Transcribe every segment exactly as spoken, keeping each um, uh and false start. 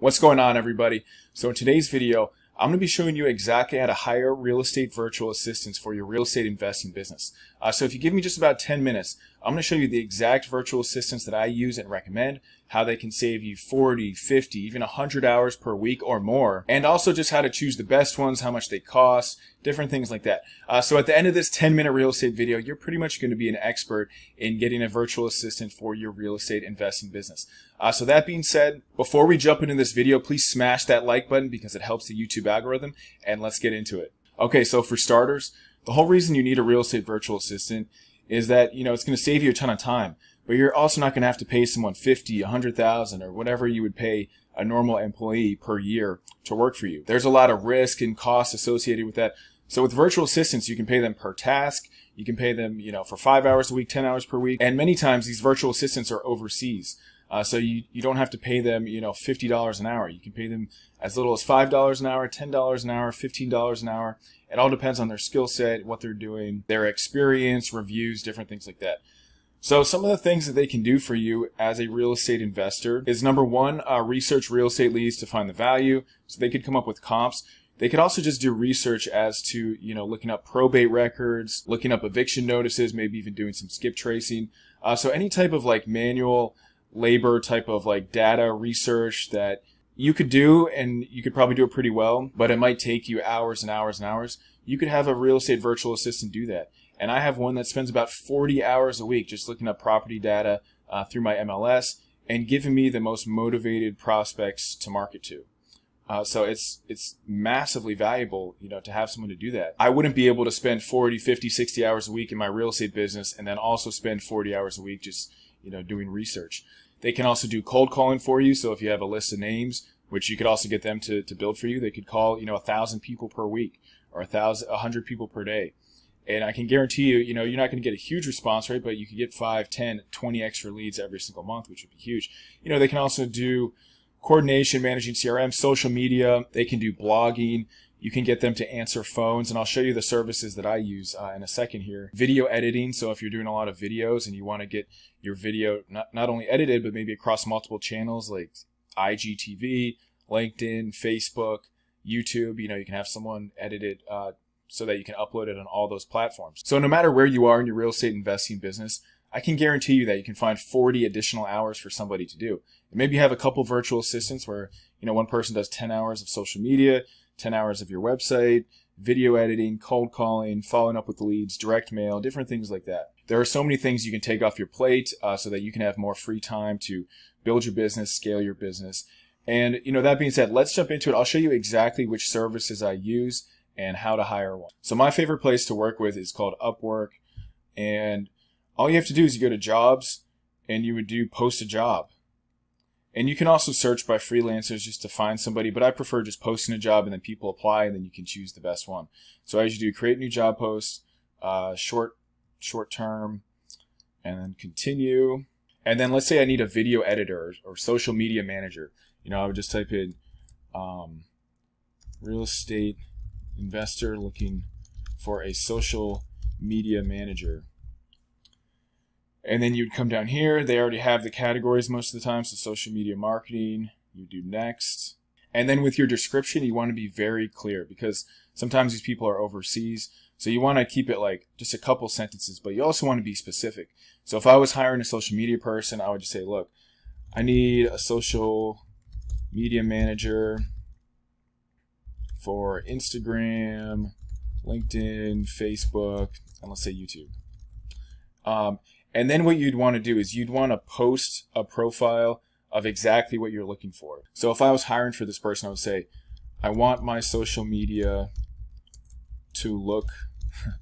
What's going on, everybody? So in today's video, I'm going to be showing you exactly how to hire real estate virtual assistants for your real estate investing business. Uh, so if you give me just about ten minutes, I'm going to show you the exact virtual assistants that I use and recommend, how they can save you forty, fifty, even one hundred hours per week or more, and also just how to choose the best ones, how much they cost, different things like that. Uh, so at the end of this ten minute real estate video, you're pretty much going to be an expert in getting a virtual assistant for your real estate investing business. Uh, so that being said, before we jump into this video, please smash that like button because it helps the YouTube algorithm, and let's get into it. Okay, so for starters, the whole reason you need a real estate virtual assistant is that, you know, it's going to save you a ton of time, but you're also not going to have to pay someone fifty, a hundred thousand, or whatever you would pay a normal employee per year to work for you. There's a lot of risk and costs associated with that. So with virtual assistants, you can pay them per task. You can pay them, you know, for five hours a week, ten hours per week. And many times these virtual assistants are overseas. Uh, so you, you don't have to pay them, you know, fifty dollars an hour. You can pay them as little as five dollars an hour, ten dollars an hour, fifteen dollars an hour. It all depends on their skill set, what they're doing, their experience, reviews, different things like that. So some of the things that they can do for you as a real estate investor is, number one, uh, research real estate leads to find the value. So they could come up with comps. They could also just do research as to, you know, looking up probate records, looking up eviction notices, maybe even doing some skip tracing. Uh, so any type of like manual labor type of like data research that you could do, and you could probably do it pretty well, but it might take you hours and hours and hours. You could have a real estate virtual assistant do that. And I have one that spends about forty hours a week just looking up property data uh, through my M L S and giving me the most motivated prospects to market to. Uh, so it's it's massively valuable, you know, to have someone to do that. I wouldn't be able to spend forty, fifty, sixty hours a week in my real estate business and then also spend forty hours a week just, you know, doing research. They can also do cold calling for you. So if you have a list of names, which you could also get them to, to build for you, they could call, you know, a thousand people per week or a thousand, a hundred people per day. And I can guarantee you, you know, you're not going to get a huge response rate, but you could get five, ten, twenty extra leads every single month, which would be huge. You know, they can also do coordination, managing C R M, social media. They can do blogging. You can get them to answer phones, and I'll show you the services that I use uh, in a second here. Video editing, so if you're doing a lot of videos and you want to get your video not, not only edited, but maybe across multiple channels like I G T V, LinkedIn, Facebook, YouTube, you know, you can have someone edit it uh, so that you can upload it on all those platforms. So no matter where you are in your real estate investing business, I can guarantee you that you can find forty additional hours for somebody to do. And maybe you have a couple virtual assistants where, you know, one person does ten hours of social media, ten hours of your website, video editing, cold calling, following up with leads, direct mail, different things like that. There are so many things you can take off your plate uh, so that you can have more free time to build your business, scale your business. And, you know, that being said, let's jump into it. I'll show you exactly which services I use and how to hire one. So my favorite place to work with is called Upwork. And all you have to do is you go to jobs and you would do post a job. And you can also search by freelancers just to find somebody, but I prefer just posting a job and then people apply and then you can choose the best one. So as you do, create new job post, uh, short, short term, and then continue. And then let's say I need a video editor or, or social media manager. You know, I would just type in um, real estate investor looking for a social media manager. And then you'd come down here. They already have the categories most of the time. So social media marketing, you do next. And then with your description, you want to be very clear because sometimes these people are overseas. So you want to keep it like just a couple sentences, but you also want to be specific. So if I was hiring a social media person, I would just say, look, I need a social media manager for Instagram, LinkedIn, Facebook, and let's say YouTube. Um, And then what you'd want to do is you'd want to post a profile of exactly what you're looking for. So if I was hiring for this person, I would say, I want my social media to look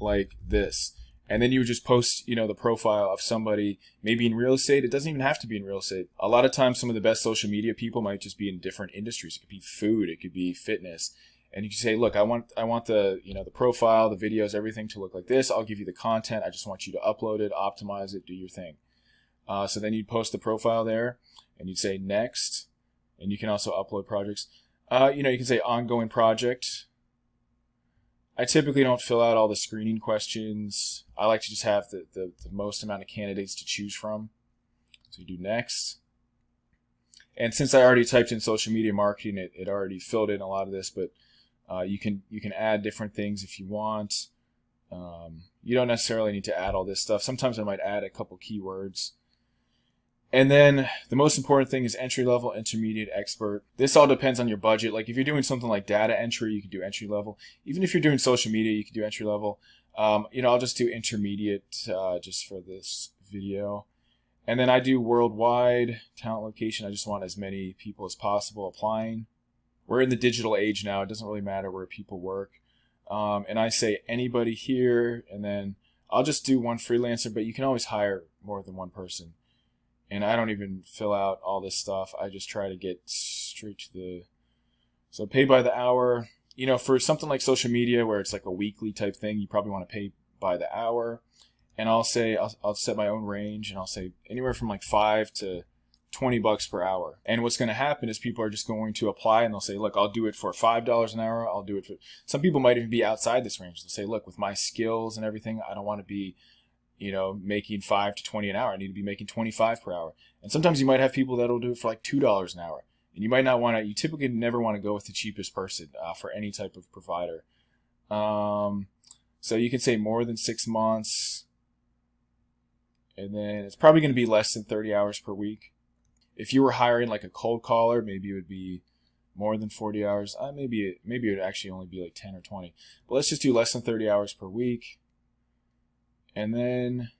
like this. And then you would just post, you know, the profile of somebody, maybe in real estate. It doesn't even have to be in real estate. A lot of times some of the best social media people might just be in different industries. It could be food, it could be fitness. And you can say, look, I want I want the, you know, the profile, the videos, everything to look like this. I'll give you the content. I just want you to upload it, optimize it, do your thing. Uh, so then you'd post the profile there and you'd say next. And you can also upload projects. Uh, you know, you can say ongoing project. I typically don't fill out all the screening questions. I like to just have the, the, the most amount of candidates to choose from. So you do next. And since I already typed in social media marketing, it, it already filled in a lot of this, but uh, you can you can add different things if you want. Um, you don't necessarily need to add all this stuff. Sometimes I might add a couple keywords. And then the most important thing is entry level, intermediate, expert. This all depends on your budget. Like if you're doing something like data entry, you can do entry level. Even if you're doing social media, you can do entry level. Um, you know, I'll just do intermediate uh, just for this video. And then I do worldwide, talent location. I just want as many people as possible applying. We're in the digital age now. It doesn't really matter where people work. Um, and I say anybody here, and then I'll just do one freelancer, but you can always hire more than one person. And I don't even fill out all this stuff. I just try to get straight to the... So pay by the hour. You know, for something like social media where it's like a weekly type thing, you probably want to pay by the hour. And I'll say, I'll, I'll set my own range, and I'll say anywhere from like five to twenty bucks per hour. And what's going to happen is people are just going to apply, and they'll say, look, I'll do it for five dollars an hour. I'll do it for... Some people might even be outside this range. They'll say, look, with my skills and everything, I don't want to be... you know, making five to twenty an hour. I need to be making twenty-five per hour. And sometimes you might have people that'll do it for like two dollars an hour. And you might not want to, you typically never want to go with the cheapest person uh, for any type of provider. Um, so you can say more than six months. And then it's probably going to be less than thirty hours per week. If you were hiring like a cold caller, maybe it would be more than forty hours. Uh, maybe, it, maybe it would actually only be like ten or twenty. But let's just do less than thirty hours per week. And then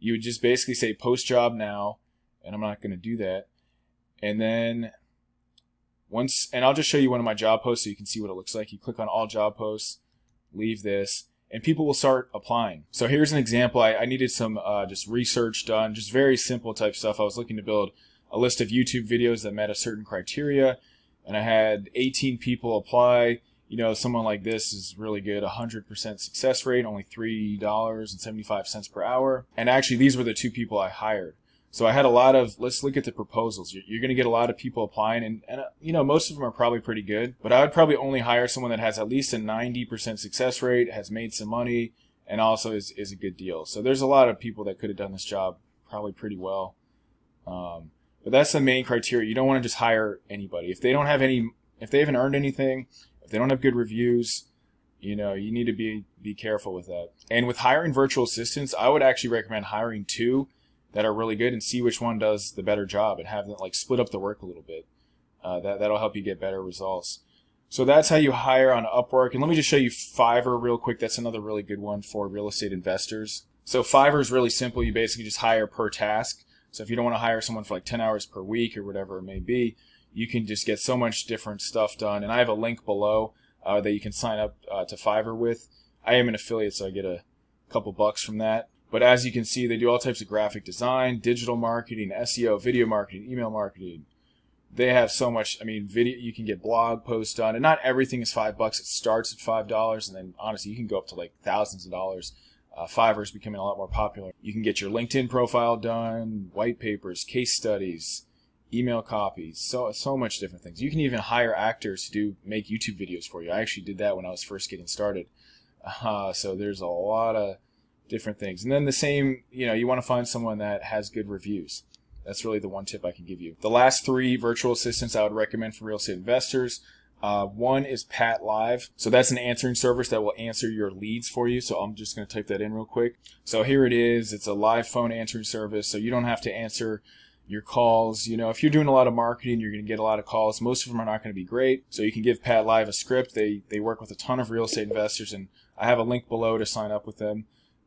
you would just basically say post job now, and I'm not going to do that. And then once, and I'll just show you one of my job posts so you can see what it looks like. You click on all job posts, leave this, and people will start applying. So here's an example. I, I needed some uh, just research done, just very simple type stuff. I was looking to build a list of YouTube videos that met a certain criteria, and I had eighteen people apply. You know, someone like this is really good, one hundred percent success rate, only three dollars and seventy-five cents per hour. And actually, these were the two people I hired. So I had a lot of, let's look at the proposals. You're, you're going to get a lot of people applying, and, and, you know, most of them are probably pretty good. But I would probably only hire someone that has at least a ninety percent success rate, has made some money, and also is, is a good deal. So there's a lot of people that could have done this job probably pretty well. Um, but that's the main criteria. You don't want to just hire anybody. If they don't have any, if they haven't earned anything, they don't have good reviews, you know, you need to be be careful with that. And with hiring virtual assistants, I would actually recommend hiring two that are really good and see which one does the better job and have them like split up the work a little bit. Uh, that, that'll help you get better results. So that's how you hire on Upwork. And let me just show you Fiverr real quick. That's another really good one for real estate investors. So Fiverr is really simple. You basically just hire per task. So if you don't want to hire someone for like ten hours per week or whatever it may be, you can just get so much different stuff done. And I have a link below uh, that you can sign up uh, to Fiverr with. I am an affiliate, so I get a couple bucks from that. But as you can see, they do all types of graphic design, digital marketing, S E O, video marketing, email marketing. They have so much, I mean, video. You can get blog posts done. And not everything is five bucks. It starts at five dollars. And then, honestly, you can go up to like thousands of dollars. Uh, Fiverr is becoming a lot more popular. You can get your LinkedIn profile done, white papers, case studies, email copies, so so much different things. You can even hire actors to do make YouTube videos for you. I actually did that when I was first getting started. Uh, so there's a lot of different things. And then the same, you know, you want to find someone that has good reviews. That's really the one tip I can give you. The last three virtual assistants I would recommend for real estate investors. Uh, one is PatLive. So that's an answering service that will answer your leads for you. So I'm just going to type that in real quick. So here it is. It's a live phone answering service. So you don't have to answer your calls. You know, if you're doing a lot of marketing, you're going to get a lot of calls. Most of them are not going to be great. So you can give PatLive a script. They they work with a ton of real estate investors, and I have a link below to sign up with them.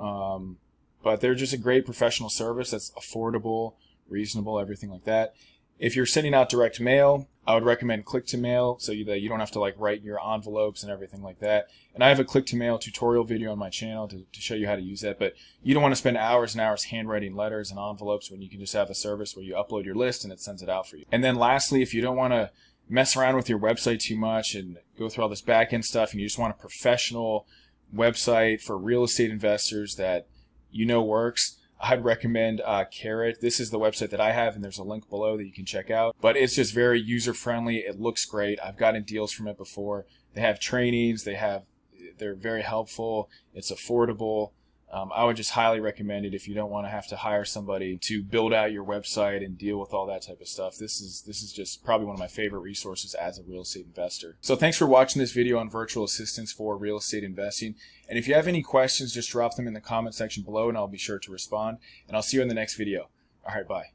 Um, but they're just a great professional service that's affordable, reasonable, everything like that. If you're sending out direct mail, I would recommend ClickToMail so that you don't have to like write your envelopes and everything like that. And I have a ClickToMail tutorial video on my channel to, to show you how to use that. But you don't want to spend hours and hours handwriting letters and envelopes when you can just have a service where you upload your list and it sends it out for you. And then lastly, if you don't want to mess around with your website too much and go through all this back-end stuff and you just want a professional website for real estate investors that you know works, I'd recommend uh, Carrot. This is the website that I have, and there's a link below that you can check out. But it's just very user-friendly. It looks great. I've gotten deals from it before. They have trainings. They have, they're very helpful. It's affordable. Um, I would just highly recommend it if you don't want to have to hire somebody to build out your website and deal with all that type of stuff. This is this is just probably one of my favorite resources as a real estate investor. So thanks for watching this video on virtual assistants for real estate investing. And if you have any questions, just drop them in the comment section below and I'll be sure to respond. And I'll see you in the next video. All right, bye.